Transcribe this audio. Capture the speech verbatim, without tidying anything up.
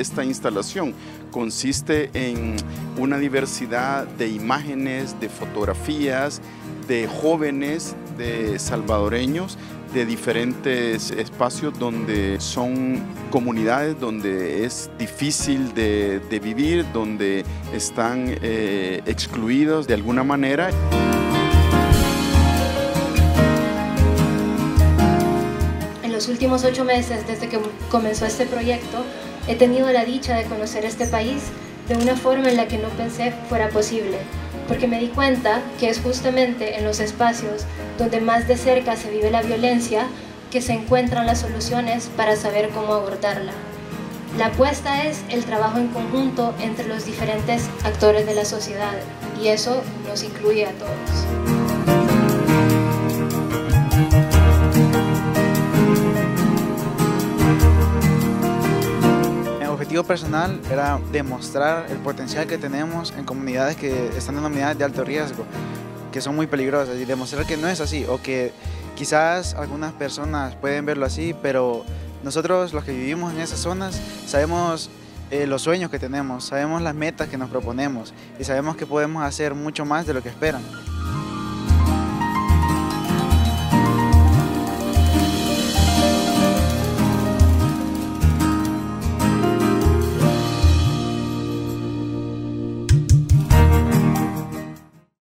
de esta instalación consiste en una diversidad de imágenes, de fotografías, de jóvenes, de salvadoreños, de diferentes espacios donde son comunidades donde es difícil de, de vivir, donde están eh, excluidos de alguna manera. En los últimos ocho meses desde que comenzó este proyecto, he tenido la dicha de conocer este país de una forma en la que no pensé fuera posible, porque me di cuenta que es justamente en los espacios donde más de cerca se vive la violencia que se encuentran las soluciones para saber cómo abordarla. La apuesta es el trabajo en conjunto entre los diferentes actores de la sociedad, y eso nos incluye a todos. El objetivo personal era demostrar el potencial que tenemos en comunidades que están denominadas de alto riesgo, que son muy peligrosas, y demostrar que no es así, o que quizás algunas personas pueden verlo así, pero nosotros los que vivimos en esas zonas sabemos eh, los sueños que tenemos, sabemos las metas que nos proponemos y sabemos que podemos hacer mucho más de lo que esperan.